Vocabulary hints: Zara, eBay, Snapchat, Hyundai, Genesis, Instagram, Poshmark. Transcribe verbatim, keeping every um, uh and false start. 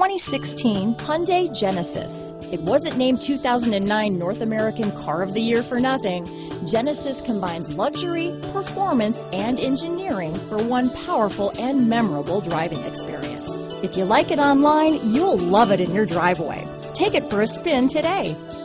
twenty sixteen Hyundai Genesis. It wasn't named two thousand nine North American Car of the Year for nothing. Genesis combines luxury, performance, and engineering for one powerful and memorable driving experience. If you like it online, you'll love it in your driveway. Take it for a spin today.